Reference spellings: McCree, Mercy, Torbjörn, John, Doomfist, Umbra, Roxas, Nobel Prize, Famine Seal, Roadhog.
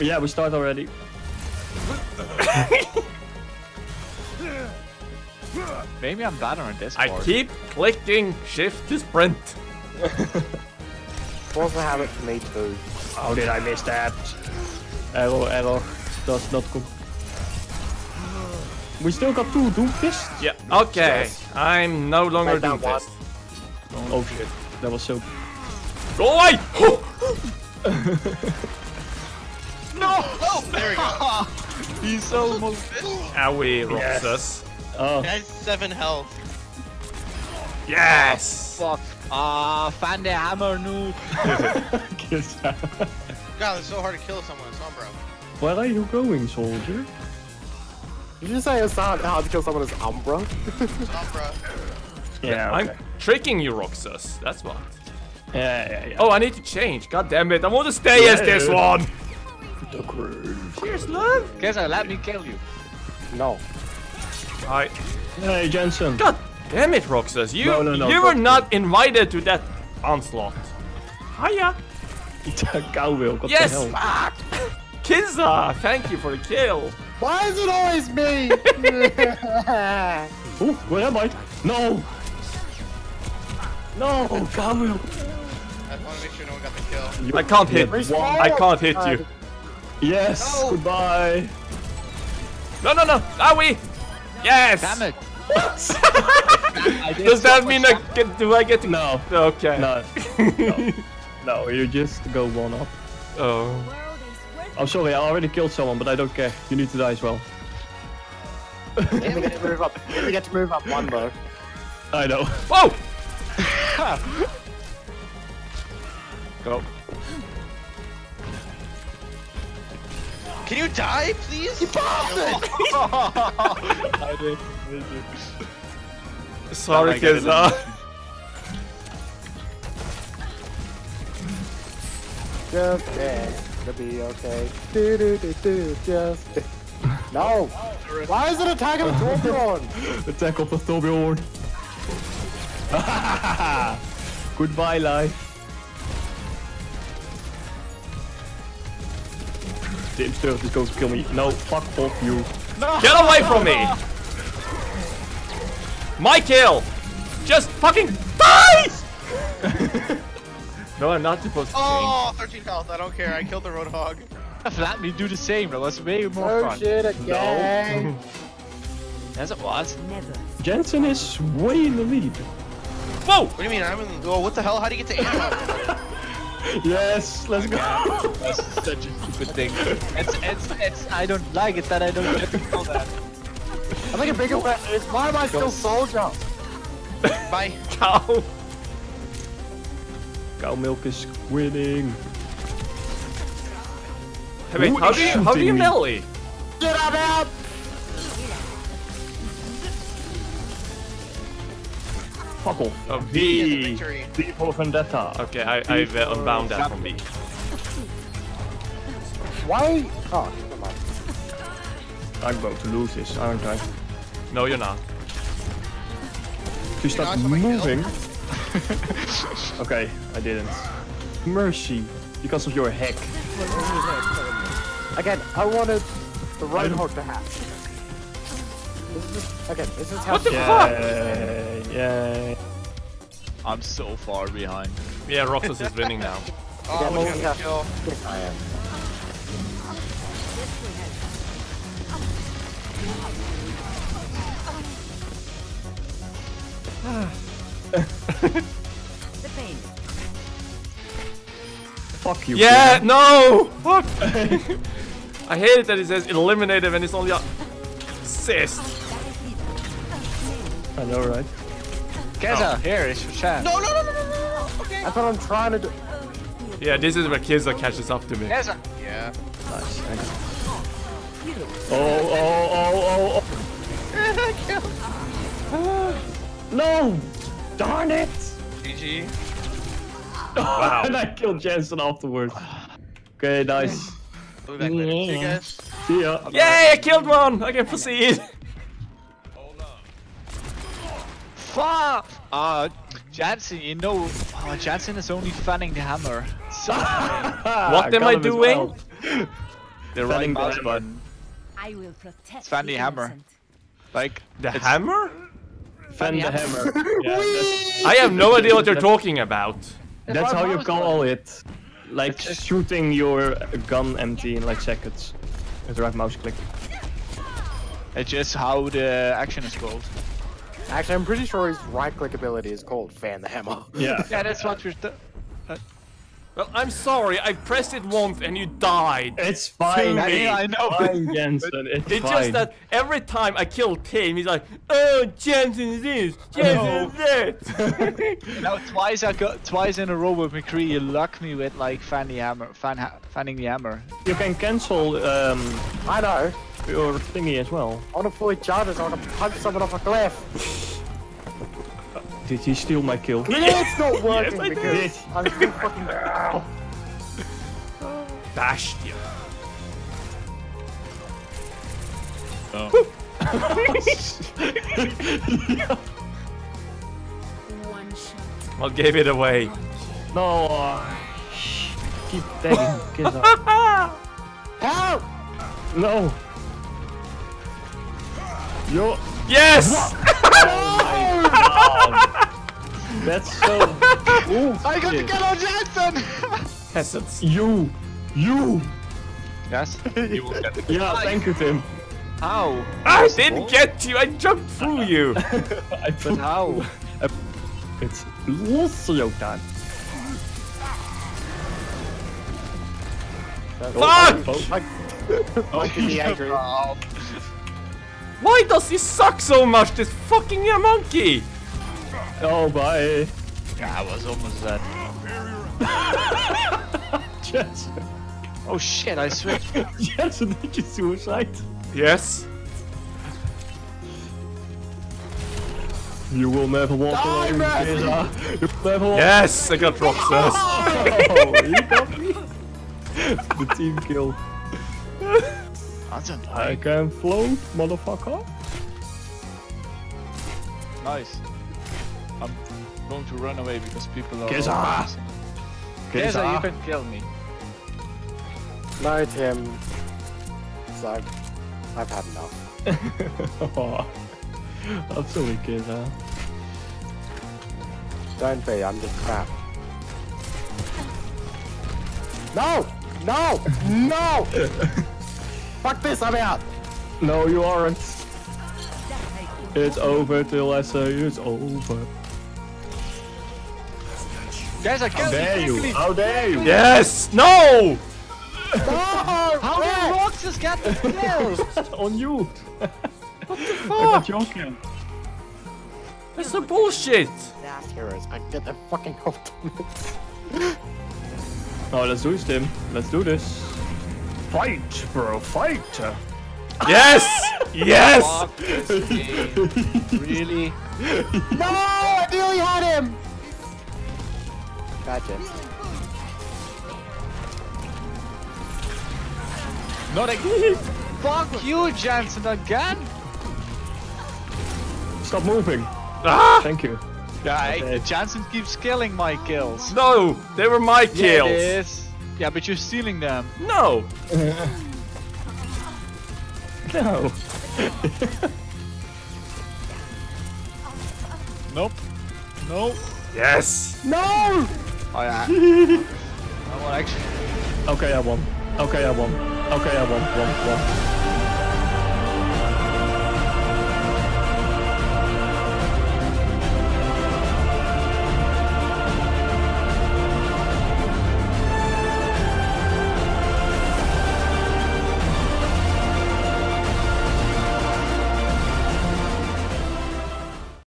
Yeah, we start already. Maybe I'm bad on this. I keep clicking shift to sprint. Was a habit for me too. How did I miss that? Error, error. Does not come. We still got two Doomfists? Yeah. Okay. Yes. I'm no longer Doomfist. Oh shit. That was so. Go away! No! Oh, there we go. He's so almost. Owie, Roxas. Yes. Oh. He has 7 health. Yes! Oh, fuck. Fan the hammer, noob. God, it's so hard to kill someone. It's Umbra. Where are you going, soldier? Did you say it's not hard to kill someone as Umbra? It's Umbra. Yeah, okay. I'm tricking you, Roxas. That's what. Yeah. Oh, I need to change. God damn it. I want to stay as this one. Cheers, love. Guess I let me kill you. No. Hi. Hey, Jensen. God damn it, Roxas. You no, were not invited to that onslaught. Hiya. Cowwheel, what yes, the hell? Fuck. Kizza, thank you for the kill. Why is it always me? Ooh, where am I? No. No, Cowwheel. I want to make sure no one got the kill. You I can't hit you. Yes, no. Goodbye. No. Are we? Yes! Damn it! Does that mean I get, do I get to... No. Okay. No. No, you just go one up. Oh. I'm sorry, I already killed someone, but I don't care. You need to die as well. We get to move up. We get to move up one, though. I know. Whoa! Go. Can you die, please? You popped it! I did. Sorry, Kizza. Just dance. It'll be okay. Do, do, do, do. Just dance. No! Why is it attacking the Torbjörn? Attack of the Torbjörn. Goodbye, life. The Imsturf is going to kill me. No, fuck off you. No. Get away from me! My kill! Just fucking die! No, I'm not supposed to change. Oh, 13 health, I don't care, I killed the Roadhog. Let me do the same, that was way more fun. Oh shit, again! No. As it was. Never. Jensen is way in the lead. Whoa! What do you mean, I'm in the... Oh, what the hell, how do you get to ammo? Yes, let's go. That's such a stupid thing. It's I don't like it that I don't get to kill that. I'm like a bigger weapon. Why am I still soldier? Bye. Cow. Cow milk is winning. Hey, wait, how do you melee? Get out! Fuck off. Oh, V for Vendetta. Okay, I've unbound that from me. Why? Oh, never mind. I'm about to lose this, aren't I? No, you're not. If you start moving... Okay, I didn't. Mercy, because of your hack. Again, I wanted the Roadhog to hack. Okay, this is how. What the fuck? Yeah. I'm so far behind. Yeah, Roxas is winning now. Oh, I am. The pain. Fuck you. Yeah, man. No. Fuck. I hate it that it says eliminated and it's only a assist. I know, right? Kizza, here is your chance. No. Okay. That's what I'm trying to do. Yeah, this is where Kizza catches up to me. Kizza. Yeah. Nice. Thanks. Oh. No! Darn it! GG. Wow. And I killed Jensen afterwards. Okay, nice. We'll be back later. See you guys. See ya. Yay! I killed one! I can proceed. Fuck! Jensen, you know, Jensen is only fanning the hammer. So what am I doing? They're running the hammer. I will protect Fanny Hammer. Like the hammer? Fanny the hammer. Yeah, I have no idea what you're talking about. That's how you call it. Like shooting your gun empty in like seconds. With the right mouse click. It's just how the action is called. Actually, I'm pretty sure his right click ability is called Fan the Hammer. Yeah. Yeah, that's what you're. Well, I'm sorry, I pressed it once and you died. It's fine. Yeah, I know. Fine, Jensen. It's fine. Just that every time I kill Tim, he's like, oh, Jensen this, Jensen that. Now twice in a row with McCree, you luck me with like fanning the hammer. You can cancel. I know. Your thingy as well. I wanna fully charge it, I wanna punch someone off a cliff. Did he steal my kill? It's not working yes, because I'm still fucking bashed you. Oh. What gave it away? No, keep taking kids up. Help! No! Yo. Yes! Oh my god! That's so. Ooh, I got to get on Jensen! Peasants. You! Yes? You will get the kill. Yeah, thank you, Tim. How? I didn't get you, I jumped through you! But how? It's also time. Fuck! I can be angry. Why does he suck so much, this fucking monkey? Oh, bye. Yeah, I was almost dead. Jensen. Oh shit, I switched. Jensen, did you suicide? Yes. You will never walk away with Mercy. Yes, I got Roxas. Oh, you got me. The team kill. I can float, motherfucker. Nice. I'm going to run away because people are. Kesa, you can kill me. No, Tim. So I've had enough. Oh, I'm sorry, Kesa. Don't be. I'm just crap. No! No! No! Fuck this, I'm out! No, you aren't. It's over till I say it's over. Guys, I can't. How dare you? Yes! No! No! How did Roxas get the kills? On you! What the fuck? I got your kill. That's some bullshit! That's heroes, I get the fucking ultimate. Oh, let's do this, Tim. Let's do this. Fight, bro, fight! Yes! Yes! Really? No! I nearly had him! Gotcha. Not again! Fuck you, Jensen, again! Stop moving. Ah! Thank you. Yeah, Jensen keeps killing my kills. No! They were my kills! Yes. Yeah, but you're stealing them. No! No! Nope. Nope. Yes! No! Oh yeah. I won actually. Okay, I won. Okay, I won. Okay, I won.